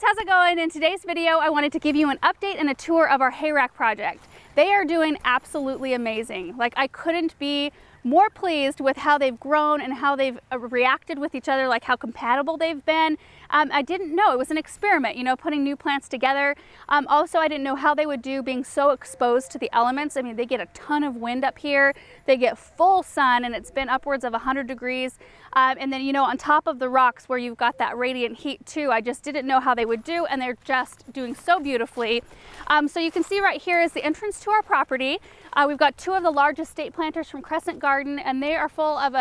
guys, how's it going? In today's video, I wanted to give you an update and a tour of our hay rack project. They are doing absolutely amazing. Like, I couldn't be more pleased with how they've grown and how they've reacted with each other, like how compatible they've been. I didn't know, it was an experiment, you know, putting new plants together. Also, I didn't know how they would do being so exposed to the elements. I mean, they get a ton of wind up here, they get full sun, and it's been upwards of 100 degrees. And then, you know, on top of the rocks where you've got that radiant heat too, I just didn't know how they would do, and they're just doing so beautifully. So you can see right here is the entrance to our property. We've got two of the largest state planters from Crescent Garden, and they are full of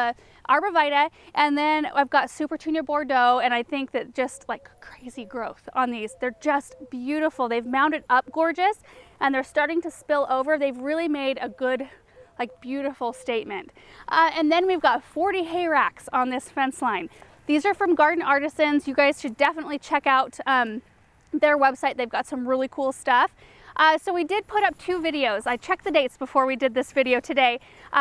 arborvitae, and then I've got Supertunia Bordeaux, and I think that just like crazy growth on these. They're just beautiful. They've mounded up gorgeous, and they're starting to spill over. They've really made a good, like, beautiful statement. And then we've got 40 hay racks on this fence line. These are from Garden Artisans. You guys should definitely check out their website. They've got some really cool stuff. So we did put up two videos. I checked the dates before we did this video today.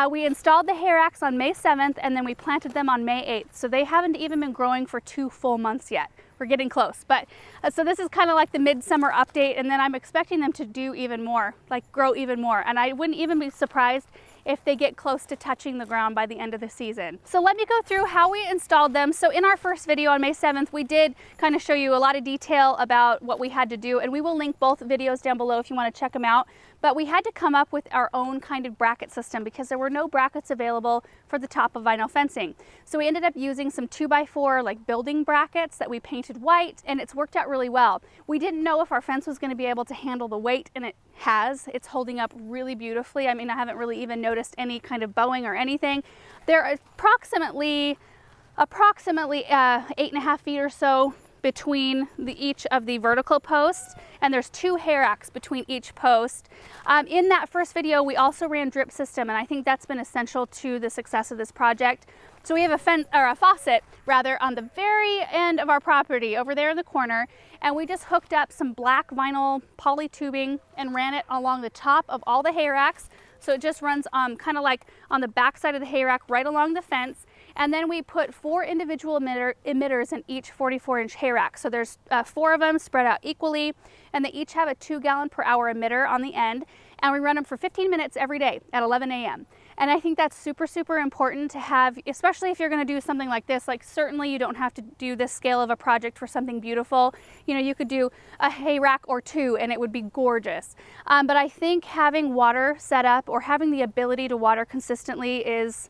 We installed the hay racks on May 7th, and then we planted them on May 8th. So they haven't even been growing for 2 full months yet. We're getting close, but so this is kind of like the midsummer update, and then I'm expecting them to do even more, like grow even more. And I wouldn't even be surprised if they get close to touching the ground by the end of the season. So let me go through how we installed them. So in our first video on May 7th, we did kind of show you a lot of detail about what we had to do, and we will link both videos down below if you want to check them out. But we had to come up with our own kind of bracket system because there were no brackets available for the top of vinyl fencing. So we ended up using some 2x4 like building brackets that we painted white, and it's worked out really well. We didn't know if our fence was going to be able to handle the weight, and it has. It's holding up really beautifully. I mean, I haven't really even noticed any kind of bowing or anything. There are approximately 8.5 feet or so between each of the vertical posts, and there's 2 hay racks between each post. In that first video, we also ran drip system, and I think that's been essential to the success of this project. So we have a faucet on the very end of our property over there in the corner, and we just hooked up some black vinyl poly tubing and ran it along the top of all the hay racks. So it just runs kind of like on the back side of the hay rack right along the fence. And then we put 4 individual emitters in each 44-inch hay rack. So there's 4 of them spread out equally, and they each have a 2-gallon-per-hour emitter on the end. And we run them for 15 minutes every day at 11 a.m. And I think that's super, super important to have, especially if you're going to do something like this. Like, certainly you don't have to do this scale of a project for something beautiful. You know, you could do a hay rack or 2 and it would be gorgeous. But I think having water set up or having the ability to water consistently is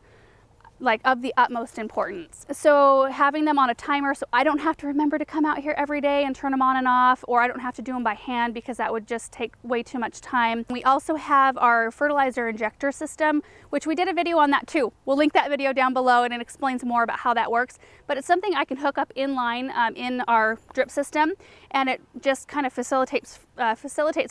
like of the utmost importance. So having them on a timer, so I don't have to remember to come out here every day and turn them on and off, or I don't have to do them by hand because that would just take way too much time. We also have our fertilizer injector system, which we did a video on that too. We'll link that video down below, and it explains more about how that works. But it's something I can hook up inline in our drip system, and it just kind of facilitates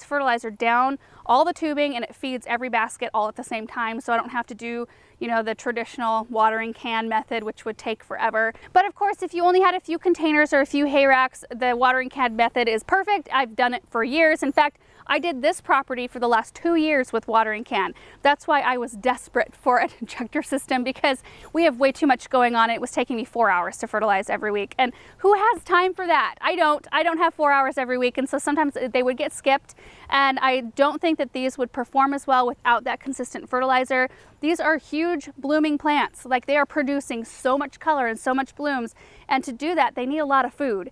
fertilizer down all the tubing, and it feeds every basket all at the same time. So I don't have to do, you know, the traditional watering can method, which would take forever. But of course, if you only had a few containers or a few hay racks, the watering can method is perfect. I've done it for years. In fact, I did this property for the last 2 years with watering can. That's why I was desperate for an injector system, because we have way too much going on. It was taking me 4 hours to fertilize every week. And who has time for that? I don't have 4 hours every week. And so sometimes they would get skipped. And I don't think that these would perform as well without that consistent fertilizer. These are huge blooming plants. Like, they are producing so much color and so much blooms. And to do that, they need a lot of food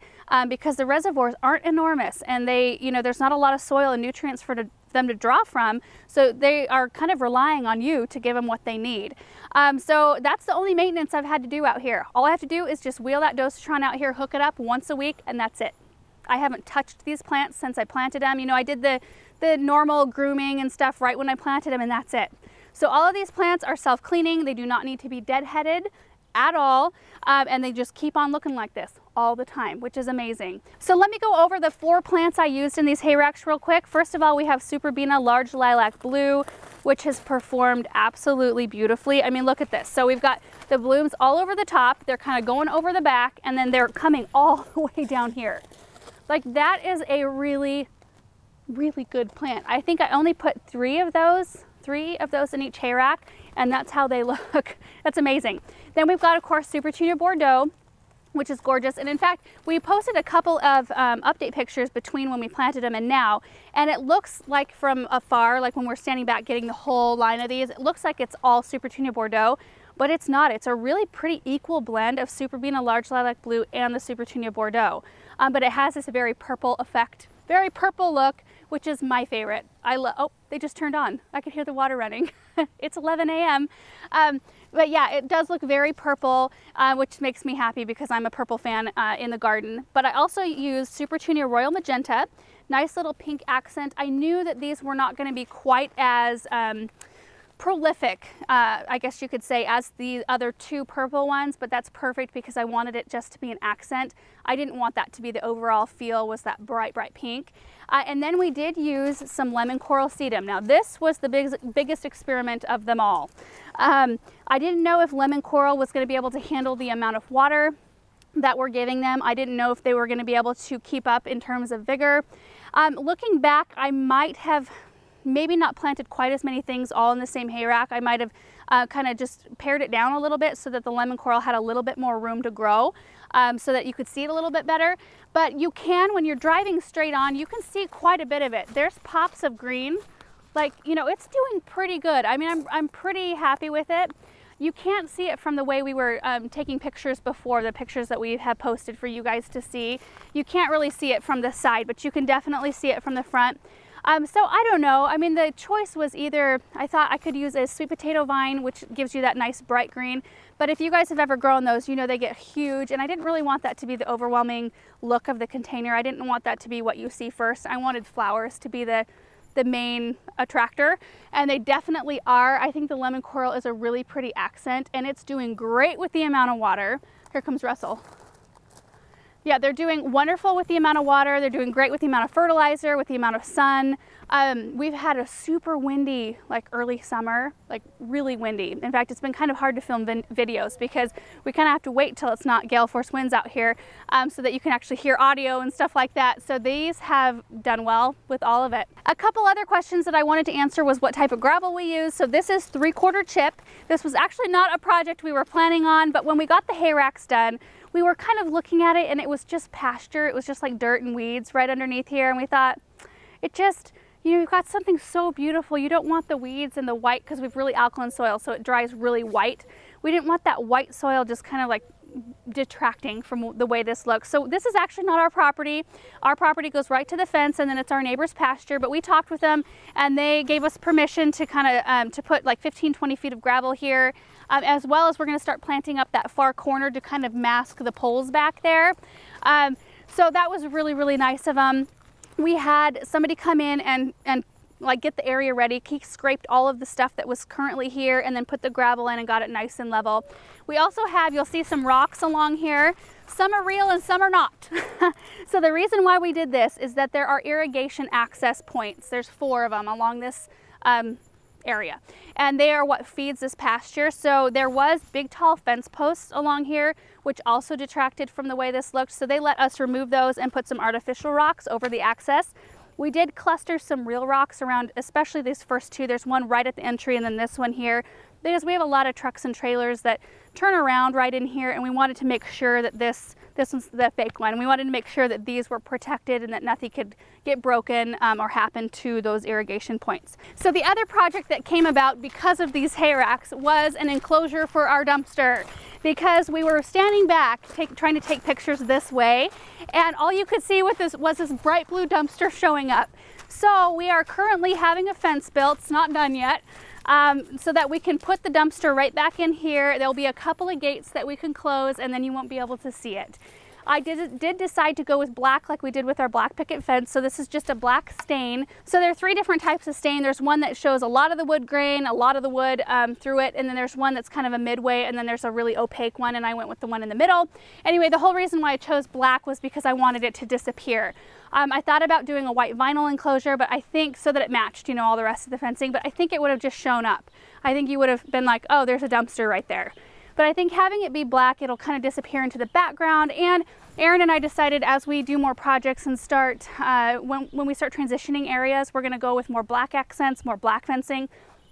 because the reservoirs aren't enormous, and they, you know, there's not a lot of soil and nutrients for them to draw from. So they are kind of relying on you to give them what they need. So that's the only maintenance I've had to do out here. All I have to do is just wheel that Dosatron out here, hook it up once a week, and that's it. I haven't touched these plants since I planted them. You know, I did the normal grooming and stuff right when I planted them, and that's it. So all of these plants are self-cleaning. They do not need to be deadheaded at all, and they just keep on looking like this all the time, which is amazing. So let me go over the 4 plants I used in these hay racks real quick. First of all, we have Superbena Large Lilac Blue, which has performed absolutely beautifully. I mean, look at this. So we've got the blooms all over the top. They're kind of going over the back, and then they're coming all the way down here. Like, that is a really, really good plant. I think I only put 3 of those in each hay rack, and that's how they look. That's amazing. Then we've got, of course, Supertunia Bordeaux, which is gorgeous. And in fact, we posted a couple of update pictures between when we planted them and now, and it looks like from afar, like when we're standing back getting the whole line of these, it looks like it's all Supertunia Bordeaux, but it's not. It's a really pretty equal blend of Superbena Large Lilac Blue and the Supertunia Bordeaux, but it has this very purple effect, very purple look, which is my favorite. I love, oh, they just turned on. I could hear the water running. It's 11 a.m. But yeah, it does look very purple, which makes me happy because I'm a purple fan in the garden. But I also used Supertunia Royal Magenta, nice little pink accent. I knew that these were not going to be quite as prolific, I guess you could say, as the other two purple ones, but that's perfect because I wanted it just to be an accent. I didn't want that to be the overall feel, was that bright, bright pink. And then we did use some Lemon Coral Sedum. Now this was the biggest experiment of them all. I didn't know if Lemon Coral was going to be able to handle the amount of water that we're giving them. I didn't know if they were going to be able to keep up in terms of vigor. Looking back, I might have maybe not planted quite as many things all in the same hay rack. I might have kind of just pared it down a little bit so that the Lemon Coral had a little bit more room to grow, so that you could see it a little bit better. But you can, when you're driving straight on, you can see quite a bit of it. There's pops of green, like, you know, it's doing pretty good. I mean, I'm pretty happy with it. You can't see it from the way we were taking pictures before, the pictures that we have posted for you guys to see. You can't really see it from the side, but you can definitely see it from the front. So I don't know, I mean, the choice was either, I thought I could use a sweet potato vine, which gives you that nice bright green, but if you guys have ever grown those, you know they get huge, and I didn't really want that to be the overwhelming look of the container. I didn't want that to be what you see first. I wanted flowers to be the main attractor, and they definitely are. I think the Lemon Coral is a really pretty accent, and it's doing great with the amount of water. Here comes Russell. Yeah, they're doing wonderful with the amount of water. They're doing great with the amount of fertilizer, with the amount of sun. We've had a super windy, like early summer, like really windy. In fact, it's been kind of hard to film videos because we kind of have to wait till it's not gale force winds out here, so that you can actually hear audio and stuff like that. So these have done well with all of it. A couple other questions that I wanted to answer was what type of gravel we use. So this is 3/4 chip. This was actually not a project we were planning on, but when we got the hay racks done, we were kind of looking at it and it was just pasture. It was just like dirt and weeds right underneath here. And we thought, it just, you know, you've got something so beautiful. You don't want the weeds and the white because we've really alkaline soil, so it dries really white. We didn't want that white soil just kind of like detracting from the way this looks. So this is actually not our property. Our property goes right to the fence and then it's our neighbor's pasture, but we talked with them and they gave us permission to kind of to put like 15-20 feet of gravel here, as well as we're going to start planting up that far corner to kind of mask the poles back there. So that was really, really nice of them. We had somebody come in and like get the area ready. He scraped all of the stuff that was currently here and then put the gravel in and got it nice and level. We also have, you'll see some rocks along here. Some are real and some are not. So the reason why we did this is that there are irrigation access points. There's 4 of them along this area, and they are what feeds this pasture. So there was big tall fence posts along here, which also detracted from the way this looked. So they let us remove those and put some artificial rocks over the access. We did cluster some real rocks around, especially these first 2. There's one right at the entry and then this one here, because we have a lot of trucks and trailers that turn around right in here, and we wanted to make sure that this one's the fake one. We wanted to make sure that these were protected and that nothing could get broken or happen to those irrigation points. So the other project that came about because of these hay racks was an enclosure for our dumpster, because we were standing back trying to take pictures this way, and all you could see with this was this bright blue dumpster showing up. So we are currently having a fence built. It's not done yet, so that we can put the dumpster right back in here. There'll be a couple of gates that we can close and then you won't be able to see it. I did decide to go with black like we did with our black picket fence. So this is just a black stain. So there are 3 different types of stain. There's one that shows a lot of the wood grain, a lot of the wood through it. And then there's one that's kind of a midway, and then there's a really opaque one. And I went with the one in the middle. Anyway, the whole reason why I chose black was because I wanted it to disappear. I thought about doing a white vinyl enclosure, but I think so that it matched, you know, all the rest of the fencing, but I think it would have just shown up. I think you would have been like, oh, there's a dumpster right there. But I think having it be black, it'll kind of disappear into the background. And Aaron and I decided as we do more projects and start, when we start transitioning areas, we're going to go with more black accents, more black fencing.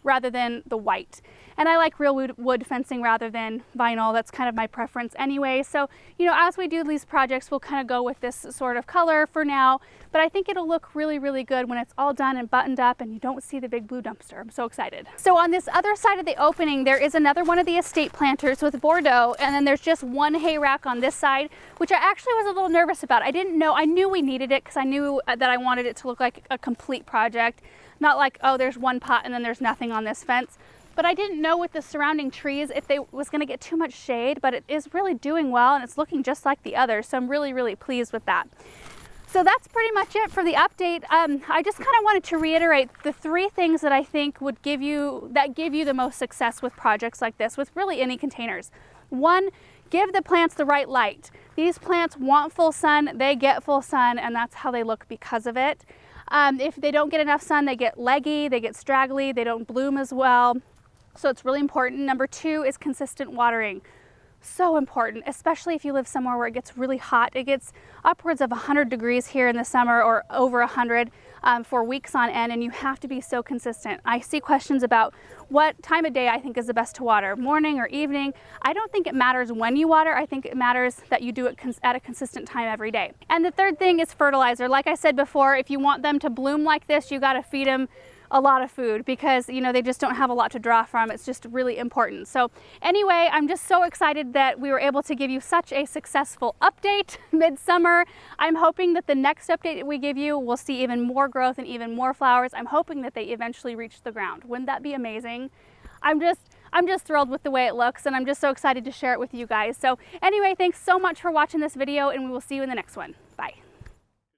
rather than the white. And I like real wood fencing rather than vinyl. That's kind of my preference anyway. So, you know, as we do these projects, we'll kind of go with this sort of color for now, but I think it'll look really, really good when it's all done and buttoned up and you don't see the big blue dumpster. I'm so excited. So on this other side of the opening, there is another one of the estate planters with Bordeaux, and then there's just one hay rack on this side, which I actually was a little nervous about. I didn't know, I knew we needed it because I knew that I wanted it to look like a complete project. Not like, oh, there's one pot and then there's nothing on this fence. But I didn't know with the surrounding trees if they was going to get too much shade, but it is really doing well and it's looking just like the others. So I'm really, really pleased with that. So that's pretty much it for the update. I just kind of wanted to reiterate the three things that I think would give you the most success with projects like this, with really any containers. One, give the plants the right light. These plants want full sun, they get full sun, and that's how they look because of it. If they don't get enough sun, they get leggy, they get straggly, they don't bloom as well. So it's really important. Number two is consistent watering. So important, especially if you live somewhere where it gets really hot. It gets upwards of 100 degrees here in the summer, or over 100 for weeks on end, and you have to be so consistent. I see questions about what time of day I think is the best to water, morning or evening. I don't think it matters when you water. I think it matters that you do it at a consistent time every day. And the third thing is fertilizer. Like I said before, if you want them to bloom like this, you got to feed them a lot of food because, you know, they just don't have a lot to draw from. It's just really important. So anyway, I'm just so excited that we were able to give you such a successful update midsummer. I'm hoping that the next update that we give you, we'll see even more growth and even more flowers. I'm hoping that they eventually reach the ground. Wouldn't that be amazing? I'm just thrilled with the way it looks, and I'm just so excited to share it with you guys. So anyway, thanks so much for watching this video, and we will see you in the next one. Bye.